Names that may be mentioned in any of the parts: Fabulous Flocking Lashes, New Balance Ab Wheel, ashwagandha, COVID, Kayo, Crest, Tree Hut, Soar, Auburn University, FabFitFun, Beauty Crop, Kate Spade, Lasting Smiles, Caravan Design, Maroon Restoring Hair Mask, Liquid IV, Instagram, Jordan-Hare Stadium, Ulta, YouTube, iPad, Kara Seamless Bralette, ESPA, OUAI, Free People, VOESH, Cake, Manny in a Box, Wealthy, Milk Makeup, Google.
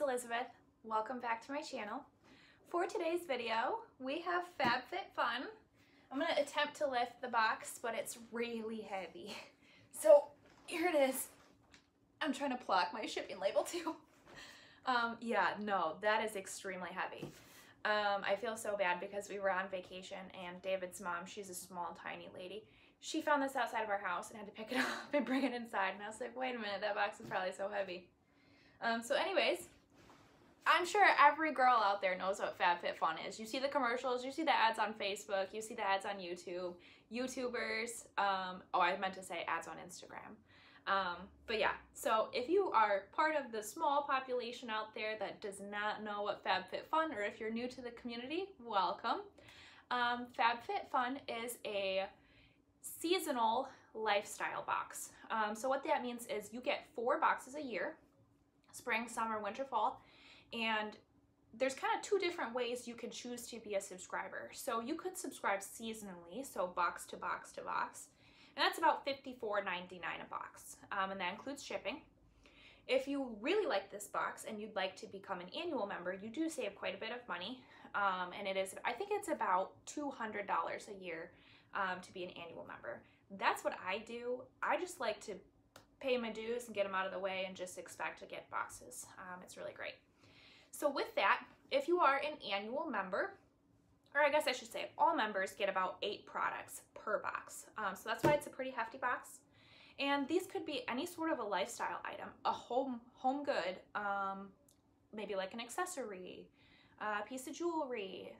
it's Elizabeth. Welcome back to my channel. For today's video, we have FabFitFun. I'm going to attempt to lift the box, but it's really heavy. So here it is. I'm trying to block my shipping label too. Yeah, no, that is extremely heavy. I feel so bad because we were on vacation and David's mom, she's a small, tiny lady. She found this outside of our house and had to pick it up and bring it inside. And I was like, wait a minute, that box is probably so heavy. So anyways, I'm sure every girl out there knows what FabFitFun is. You see the commercials, you see the ads on Facebook, you see the ads on YouTube, YouTubers. Oh, I meant to say ads on Instagram. But yeah, so if you are part of the small population out there that does not know what FabFitFun, or if you're new to the community, welcome. FabFitFun is a seasonal lifestyle box. So what that means is you get 4 boxes a year, spring, summer, winter, fall, and there's kind of 2 different ways you can choose to be a subscriber. So you could subscribe seasonally, so box to box to box. And that's about $54.99 a box, and that includes shipping. If you really like this box and you'd like to become an annual member, you do save quite a bit of money, and it is, I think it's about $200 a year to be an annual member. That's what I do. I just like to pay my dues and get them out of the way and just expect to get boxes. It's really great. So with that, if you are an annual member, or I guess I should say all members get about 8 products per box. So that's why it's a pretty hefty box. And these could be any sort of a lifestyle item, a home good, maybe like an accessory, a piece of jewelry,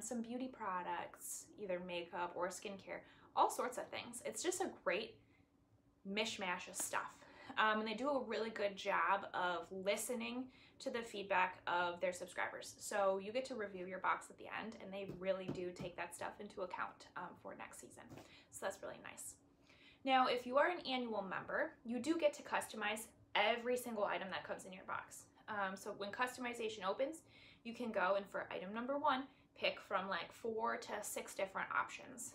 some beauty products, either makeup or skincare, all sorts of things. It's just a great mishmash of stuff. And they do a really good job of listening to the feedback of their subscribers. So you get to review your box at the end, and they really do take that stuff into account for next season. So that's really nice. Now, if you are an annual member, you do get to customize every single item that comes in your box. So when customization opens, you can go and for item number 1, pick from like 4 to 6 different options.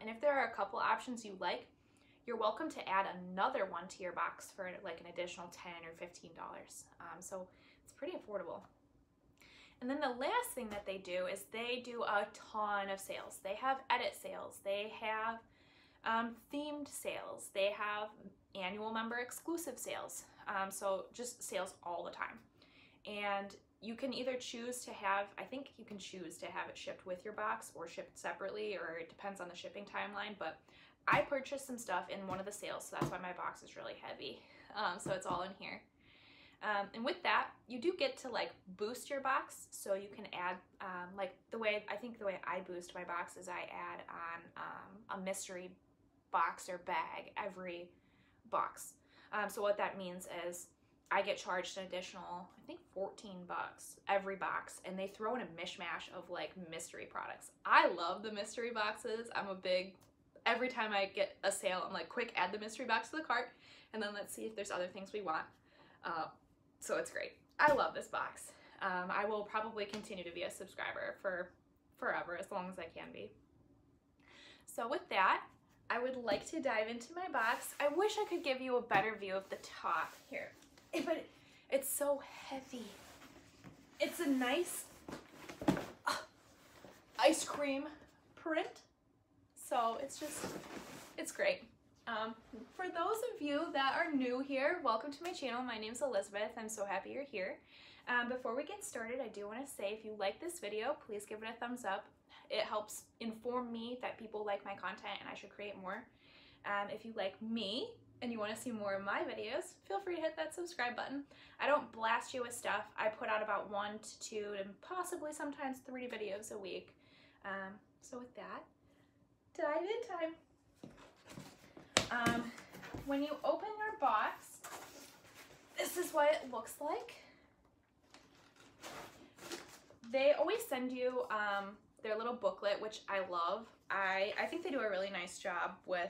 And if there are a couple options you like, you're welcome to add another one to your box for like an additional $10 or $15. So it's pretty affordable. And then the last thing that they do is they do a ton of sales. They have edit sales. They have themed sales. They have annual member exclusive sales. So just sales all the time. And you can either choose to have, I think you can choose to have it shipped with your box or shipped separately, or it depends on the shipping timeline, but I purchased some stuff in one of the sales, so that's why my box is really heavy. So it's all in here. And with that, you do get to like boost your box, so you can add like the way, I think the way I boost my box is I add on a mystery box or bag every box. So what that means is I get charged an additional, I think $14 every box, and they throw in a mishmash of like mystery products. I love the mystery boxes. I'm a big, every time I get a sale, I'm like, quick, add the mystery box to the cart, and then let's see if there's other things we want. So it's great. I love this box. I will probably continue to be a subscriber for forever, as long as I can be. So with that, I would like to dive into my box. I wish I could give you a better view of the top here, but it's so heavy. It's a nice ice cream print. So it's just, it's great. For those of you that are new here, welcome to my channel. My name's Elizabeth. I'm so happy you're here. Before we get started, I do want to say if you like this video, please give it a thumbs up. It helps inform me that people like my content and I should create more. If you like me and you want to see more of my videos, feel free to hit that subscribe button. I don't blast you with stuff. I put out about 1 to 2 and possibly sometimes 3 videos a week. So with that, dive in time. When you open your box, this is what it looks like. They always send you their little booklet, which I love. I think they do a really nice job with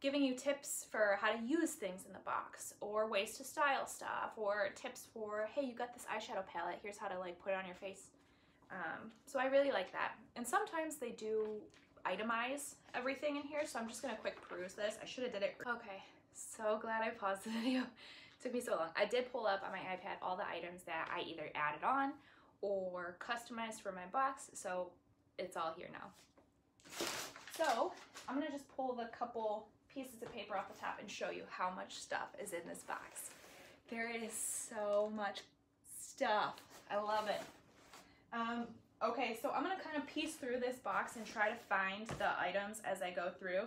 giving you tips for how to use things in the box, or ways to style stuff, or tips for, hey, you got this eyeshadow palette, here's how to like put it on your face. So I really like that. And sometimes they do itemize everything in here, so I'm just gonna quick peruse this. I should have did it. Okay, so glad I paused the video Took me so long. I did pull up on my iPad all the items that I either added on or customized for my box, so it's all here now. So I'm gonna just pull the couple pieces of paper off the top and show you how much stuff is in this box. There is so much stuff. I love it. Okay, so I'm gonna kind of piece through this box and try to find the items as I go through.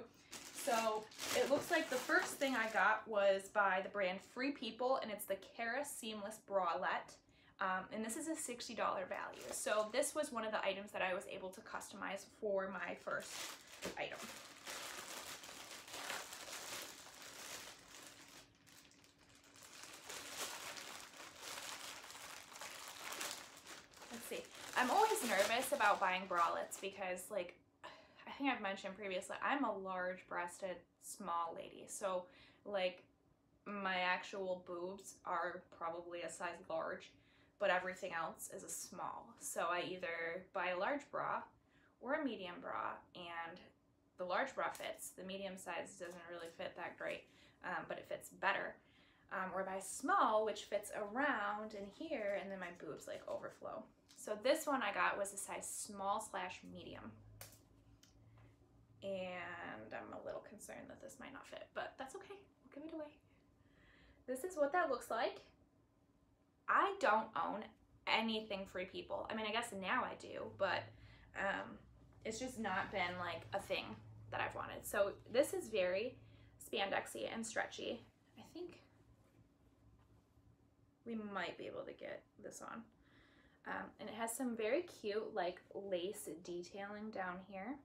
So it looks like the first thing I got was by the brand Free People, and it's the Kara Seamless Bralette. And this is a $60 value. So this was one of the items that I was able to customize for my first item. Let's see. I'm always nervous about buying bralettes because, like, I think I've mentioned previously, I'm a large-breasted, small lady. So, like, my actual boobs are probably a size large, but everything else is a small. So I either buy a large bra or a medium bra, and the large bra fits. The medium size doesn't really fit that great, but it fits better. Or buy small, which fits around in here, and then my boobs like overflow. So this one I got was a size small slash medium. And I'm a little concerned that this might not fit, but that's okay. We'll give it away. This is what that looks like. I don't own anything Free People. I mean, I guess now I do, but it's just not been like a thing that I've wanted. So this is very spandexy and stretchy. I think we might be able to get this on. And it has some very cute like lace detailing down here.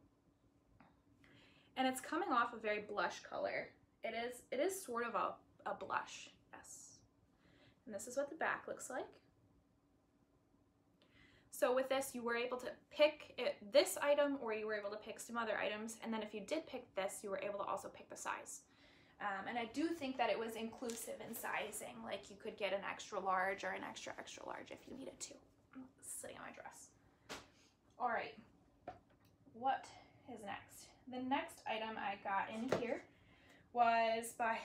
And it's coming off a very blush color. It is sort of a blush, yes. And this is what the back looks like. So with this, you were able to pick this item, or you were able to pick some other items. And then if you did pick this, you were able to also pick the size. And I do think that it was inclusive in sizing. Like you could get an extra large or an extra, extra large if you needed to. I'm sitting on my dress. All right, what is next? The next item I got in here was by,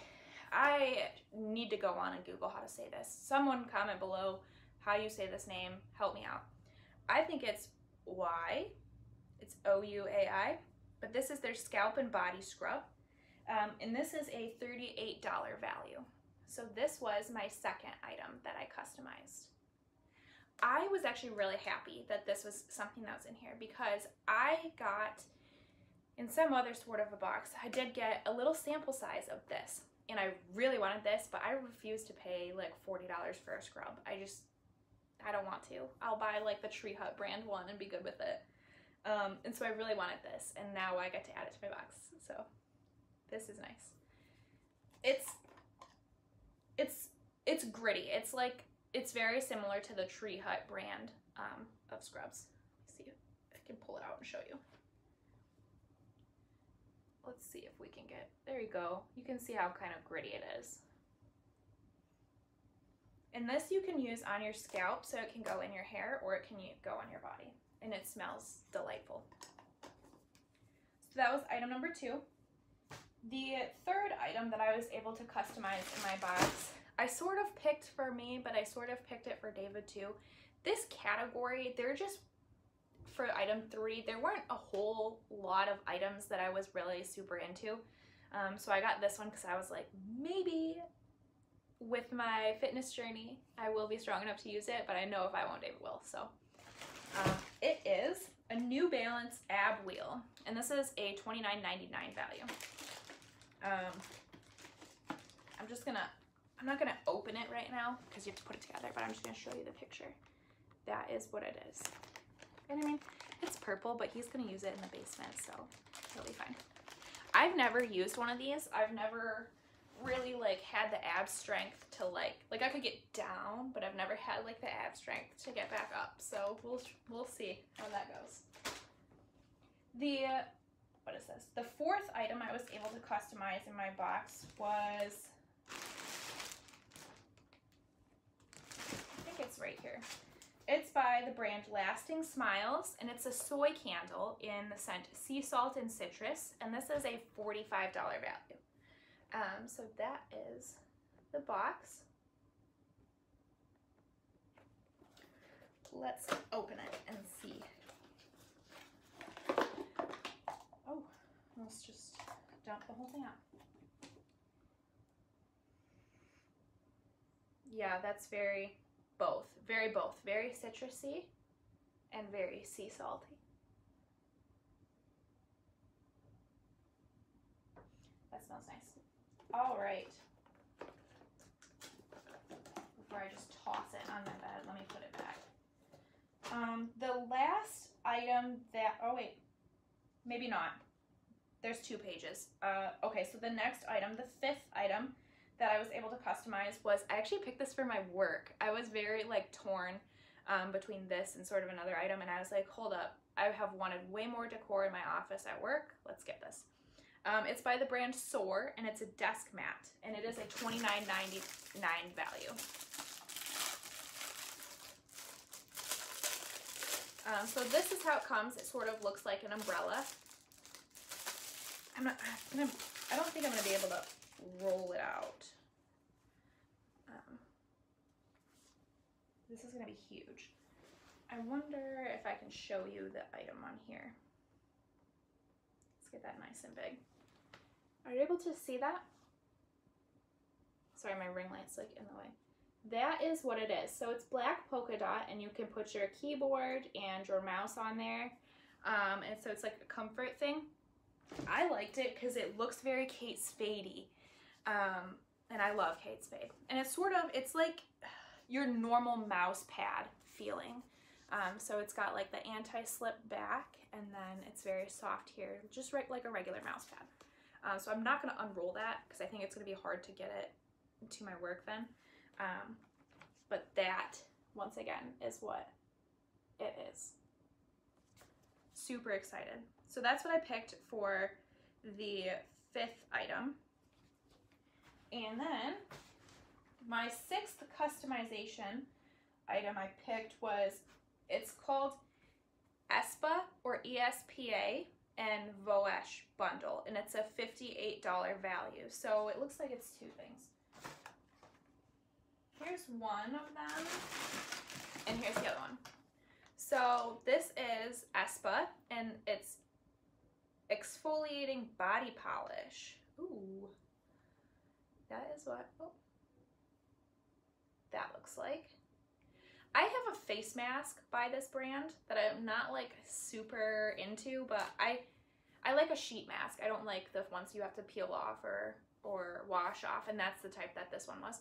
I need to go on and Google how to say this. Someone comment below how you say this name. Help me out. I think it's Y. It's O-U-A-I. But this is their Scalp and Body Scrub. And this is a $38 value. So this was my second item that I customized. I was actually really happy that this was something that was in here because I got, in some other sort of a box, I did get a little sample size of this. And I really wanted this, but I refuse to pay like $40 for a scrub. I don't want to. I'll buy like the Tree Hut brand one and be good with it. And so I really wanted this, and now I get to add it to my box. So this is nice. It's gritty. It's like, it's very similar to the Tree Hut brand of scrubs. Let me see if I can pull it out and show you. Let's see if we can get, there you go. You can see how kind of gritty it is. And this you can use on your scalp, so it can go in your hair or it can go on your body. And it smells delightful. So that was item number two. The third item that I was able to customize in my box, I sort of picked for me, but I sort of picked it for David too. This category, they're just, for item three, there weren't a whole lot of items that I was really super into. So I got this one because I was like, maybe with my fitness journey, I will be strong enough to use it, but I know if I won't, David will. So it is a New Balance Ab Wheel, and this is a $29.99 value. I'm not gonna open it right now because you have to put it together, but I'm just gonna show you the picture. That is what it is. And I mean, it's purple, but he's going to use it in the basement, so he'll be fine. I've never used one of these. I've never really, like, had the ab strength to, like I could get down, but I've never had, like, the ab strength to get back up. So we'll see how that goes. What is this? The fourth item I was able to customize in my box was, I think it's right here. It's by the brand Lasting Smiles, and it's a soy candle in the scent Sea Salt and Citrus, and this is a $45 value. So that is the box. Let's open it and see. Oh, let's just dump the whole thing out. Yeah, that's very both. Very citrusy and very sea salty. That smells nice. All right. Before I just toss it on my bed, let me put it back. The last item that, oh wait, maybe not. There's two pages. Okay, so the next item, the fifth item that I was able to customize was, I actually picked this for my work. I was very like torn between this and sort of another item, and I was like, hold up, I have wanted way more decor in my office at work. Let's get this. It's by the brand Soar, and it's a desk mat, and it is a $29.99 value. So this is how it comes. It sort of looks like an umbrella. I don't think I'm gonna be able to roll it out. This is gonna be huge. I wonder if I can show you the item on here. Let's get that nice and big. Are you able to see that? Sorry, my ring light's like in the way. That is what it is. So it's black polka dot, and you can put your keyboard and your mouse on there. And so it's like a comfort thing. I liked it because it looks very Kate Spade-y. And I love Kate Spade. And it's sort of, it's like your normal mouse pad feeling. So it's got like the anti-slip back, and then it's very soft here, just right like a regular mouse pad. So I'm not going to unroll that because I think it's going to be hard to get it to my work then. But that, once again, is what it is. Super excited. So that's what I picked for the fifth item. And then my sixth customization item I picked was, it's called ESPA or ESPA and VOESH bundle, and it's a $58 value. So it looks like it's two things. Here's one of them, and here's the other one. So this is ESPA, and it's exfoliating body polish. Ooh, that is what that looks like. I have a face mask by this brand that I'm not like super into, but I like a sheet mask. I don't like the ones you have to peel off or wash off, and that's the type that this one was.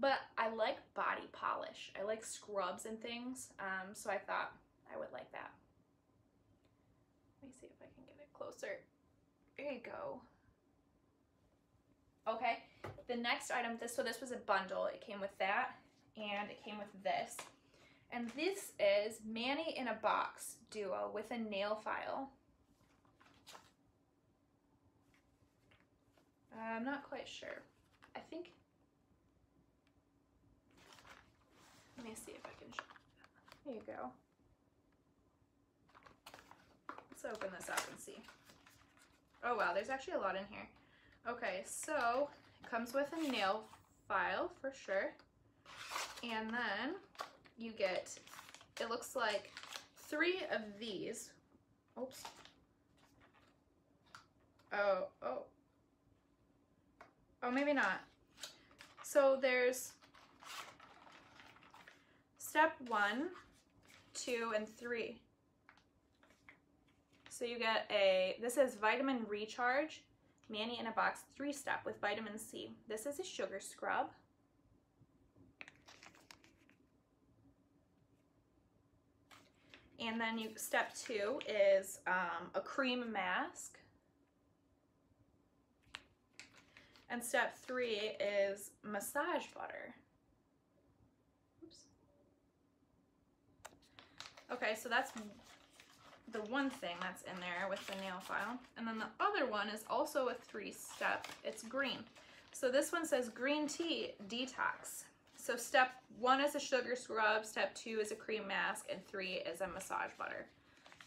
But I like body polish. I like scrubs and things, so I thought I would like that. Let me see if I can get it closer. There you go. Okay, the next item, so this was a bundle. It came with that, and it came with this. And this is Manny in a Box Duo with a nail file. I'm not quite sure. I think... Let me see if I can show that. There you go. Let's open this up and see. Oh wow, there's actually a lot in here. Okay, so it comes with a nail file for sure. And then you get, it looks like three of these. Oops. Oh, maybe not. So there's step 1, 2, and 3. So you get a, this is Vitamin Recharge, Manny in a Box 3-step with vitamin C. This is a sugar scrub. And then you, step 2 is a cream mask. And step 3 is massage butter. Okay, so that's the one thing that's in there with the nail file. And then the other one is also a 3-step. It's green. So this one says green tea detox. So step 1 is a sugar scrub, step 2 is a cream mask, and 3 is a massage butter.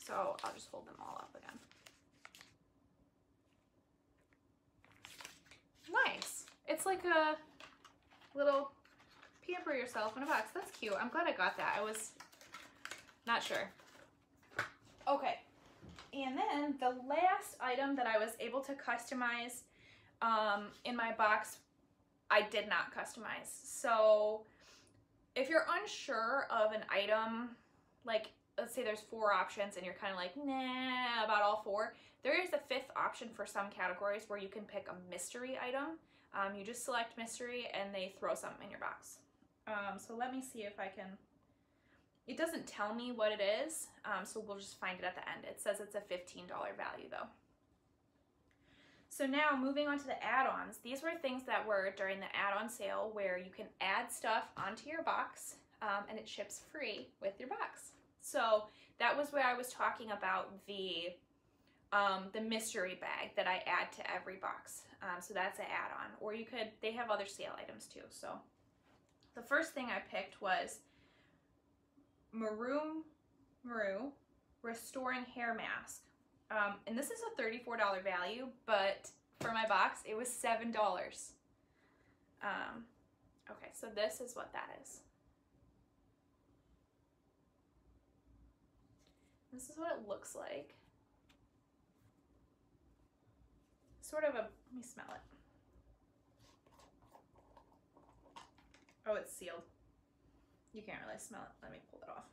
So I'll just hold them all up again. Nice. It's like a little Pamper Yourself in a Box. That's cute. I'm glad I got that. I was not sure. Okay. And then the last item that I was able to customize in my box, I did not customize. So if you're unsure of an item, like let's say there's 4 options and you're kind of like, nah, about all 4, there is a 5th option for some categories where you can pick a mystery item. You just select mystery and they throw something in your box. So let me see if I can, it doesn't tell me what it is, so we'll just find it at the end. It says it's a $15 value though. So now moving on to the add-ons. These were things that were during the add-on sale where you can add stuff onto your box and it ships free with your box. So that was where I was talking about the mystery bag that I add to every box. So that's an add-on, or you could, they have other sale items too. So the first thing I picked was Maroon Restoring Hair Mask. And this is a $34 value, but for my box, it was $7. Okay, so this is what that is. This is what it looks like. Sort of a, let me smell it. Oh, it's sealed. You can't really smell it. Let me pull it off.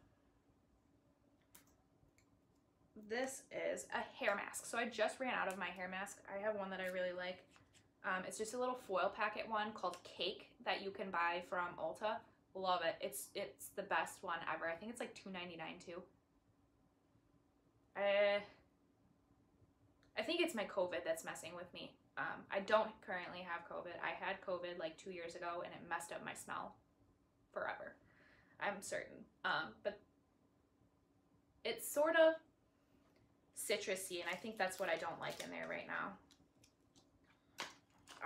This is a hair mask. So I just ran out of my hair mask. I have one that I really like. It's just a little foil packet one called Cake that you can buy from Ulta. Love it. It's the best one ever. I think it's like $2.99 too. I think it's my COVID that's messing with me. I don't currently have COVID. I had COVID like 2 years ago and it messed up my smell forever, I'm certain. But it's sort of citrusy, and I think that's what I don't like in there right now.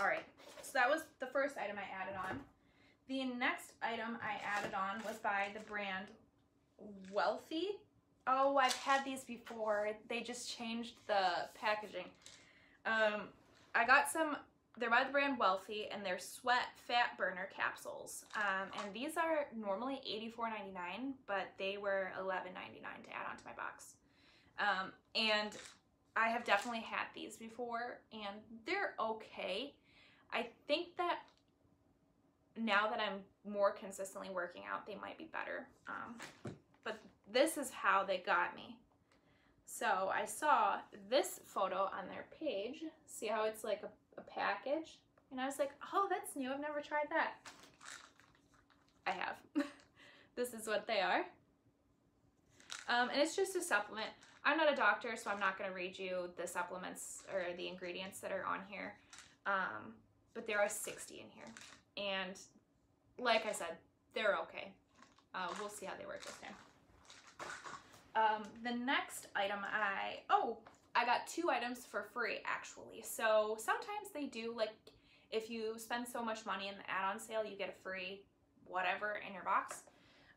All right, so that was the first item I added on. The next item I added on was by the brand Wealthy. Oh, I've had these before. They just changed the packaging. I got some, they're by the brand Wealthy, and they're Sweat Fat Burner Capsules. And these are normally $84.99, but they were $11.99 to add onto my box. And I have definitely had these before, and they're okay. I think that now that I'm more consistently working out, they might be better. But this is how they got me. So I saw this photo on their page. See how it's like a package? And I was like, oh, that's new. I've never tried that. I have. This is what they are. And it's just a supplement. I'm not a doctor, so I'm not going to read you the supplements or the ingredients that are on here. But there are 60 in here. And like I said, they're okay. We'll see how they work this time. The next item I got 2 items for free actually. So sometimes they do, like if you spend so much money in the add-on sale, you get a free whatever in your box.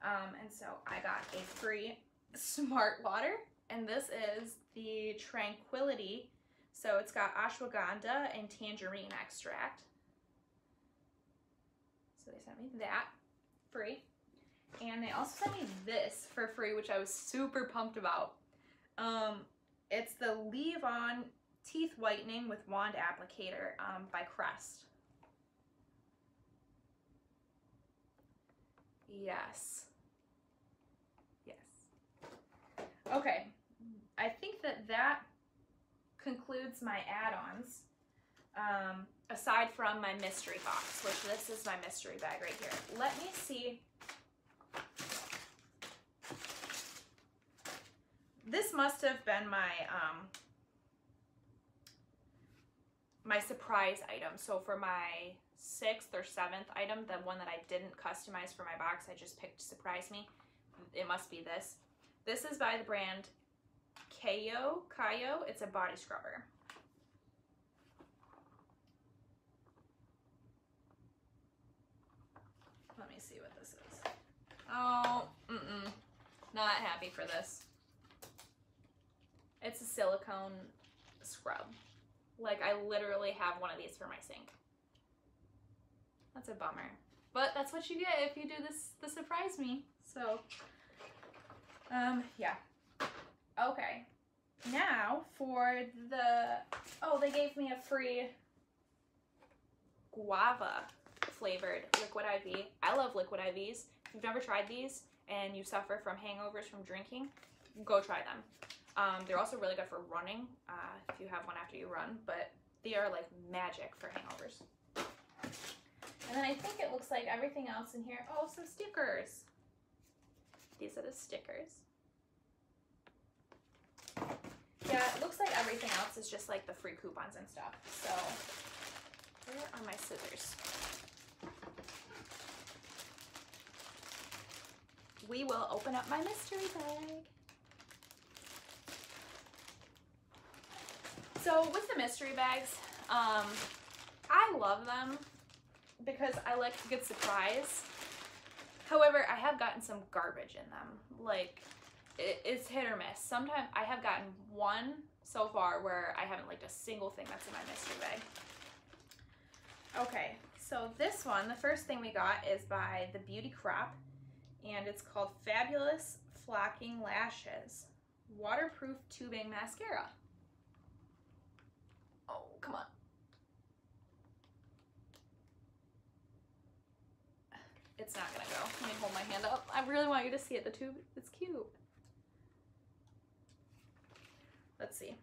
And so I got a free Smart Water. And this is the Tranquility. So it's got ashwagandha and tangerine extract. So they sent me that free. And they also sent me this for free, which I was super pumped about. It's the Leave On Teeth Whitening with Wand Applicator by Crest. Yes. Yes. Okay. I think that concludes my add-ons, aside from my mystery box, which this is my mystery bag right here. Let me see. This must have been my my surprise item. So for my 6th or 7th item, the one that I didn't customize for my box, I just picked to surprise me. It must be this. This is by the brand Kayo. It's a body scrubber. Let me see what this is. Oh, not happy for this. It's a silicone scrub. Like I literally have one of these for my sink. That's a bummer. But that's what you get if you do the surprise me. So, yeah. Okay. Now for the, oh, they gave me a free guava flavored Liquid IV. I love Liquid IVs. If you've never tried these and you suffer from hangovers from drinking, go try them. They're also really good for running, if you have one after you run, but they are like magic for hangovers. And then I think it looks like everything else in here. Oh, some stickers. These are the stickers. Yeah, it looks like everything else is just like the free coupons and stuff. So, where are my scissors? We will open up my mystery bag. So with the mystery bags, I love them because I like a good surprise. However, I have gotten some garbage in them. Like, it's hit or miss. Sometimes I have gotten one so far where I haven't liked a single thing that's in my mystery bag. Okay, so this one, the first thing we got is by the Beauty Crop, and it's called Fabulous Flocking Lashes Waterproof Tubing Mascara. Oh, come on. It's not gonna go. Let me hold my hand up. I really want you to see it, the tube. It's cute. Let's see.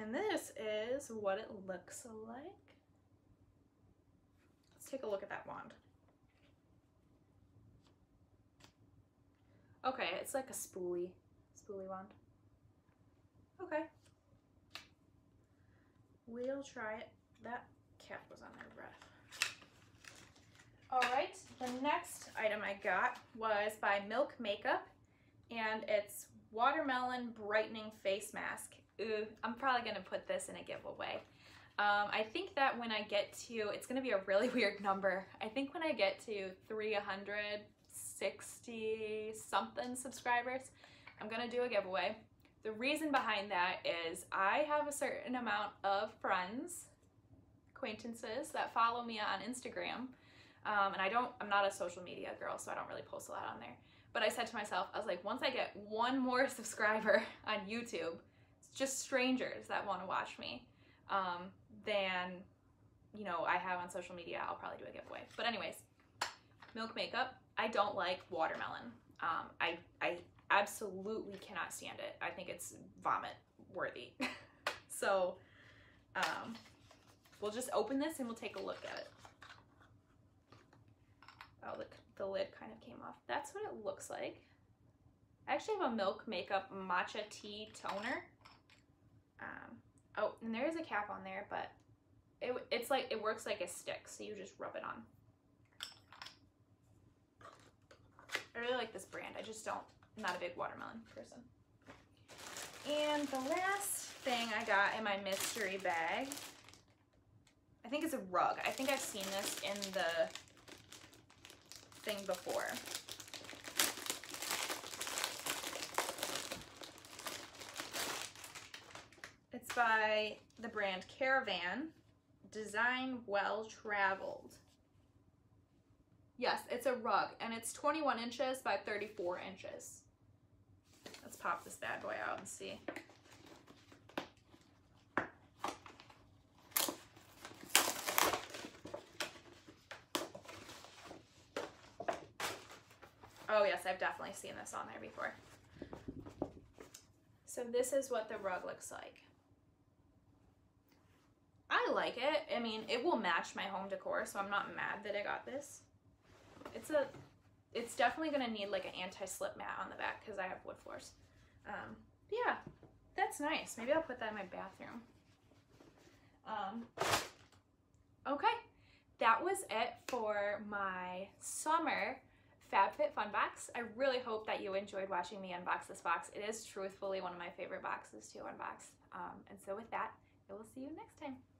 And this is what it looks like. Let's take a look at that wand. Okay, it's like a spoolie wand. Okay. We'll try it. That cat was on their breath. All right, the next item I got was by Milk Makeup, and it's Watermelon Brightening Face Mask. Ooh, I'm probably gonna put this in a giveaway. I think that when I get to, it's gonna be a really weird number. I think when I get to 360 something subscribers, I'm gonna do a giveaway. The reason behind that is I have a certain amount of friends, acquaintances that follow me on Instagram. And I'm not a social media girl, so I don't really post a lot on there. But I said to myself, I was like, once I get one more subscriber on YouTube, it's just strangers that want to watch me, then, you know, I have on social media, I'll probably do a giveaway. But anyways, Milk Makeup, I don't like watermelon. I absolutely cannot stand it. I think it's vomit worthy. So we'll just open this and we'll take a look at it. Oh, look, the lid kind of came off. That's what it looks like. I actually have a Milk Makeup Matcha Tea Toner. Oh, and there is a cap on there, but it's like, it works like a stick, so you just rub it on. I really like this brand. I just don't, I'm not a big watermelon person. And the last thing I got in my mystery bag, I think it's a rug. I think I've seen this in the thing before. It's by the brand Caravan Design Well Traveled. Yes, it's a rug, and it's 21 inches by 34 inches. Let's pop this bad boy out and see. Oh yes, I've definitely seen this on there before. So this is what the rug looks like. I like it. I mean, it will match my home decor, so I'm not mad that I got this. It's definitely gonna need like an anti-slip mat on the back because I have wood floors. Yeah, that's nice. Maybe I'll put that in my bathroom. Okay, that was it for my summer FabFitFun box. I really hope that you enjoyed watching me unbox this box. It is truthfully one of my favorite boxes to unbox. And so with that, I will see you next time.